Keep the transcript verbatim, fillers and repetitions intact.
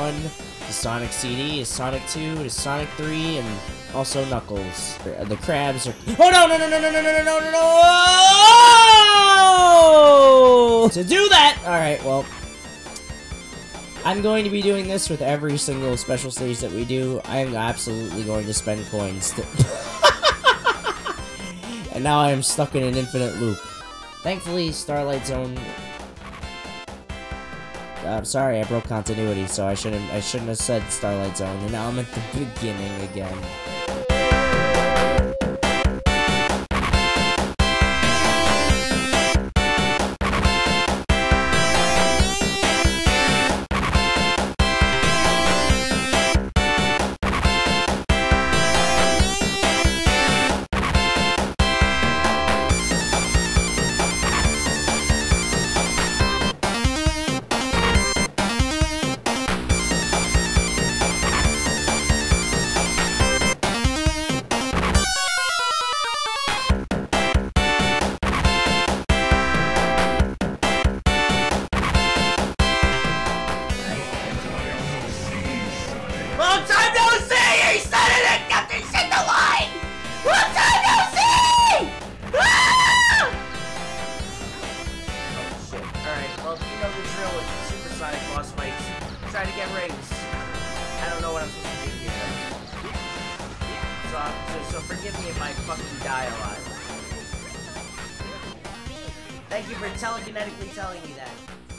Sonic one, to Sonic C D, to Sonic two, to Sonic three, and also Knuckles. The crabs are- Oh no no no no no no no no no no! Oh! To do that! Alright, well, I'm going to be doing this with every single special stage that we do. I am absolutely going to spend coins to and now I am stuck in an infinite loop. Thankfully, Starlight Zone... I'm sorry, I broke continuity, so I shouldn't, I shouldn't have said Starlight Zone, and now I'm at the beginning again. Try to get rings. I don't know what I'm supposed to do here. So, so, so forgive me if I fucking die alive. Thank you for telekinetically telling me that.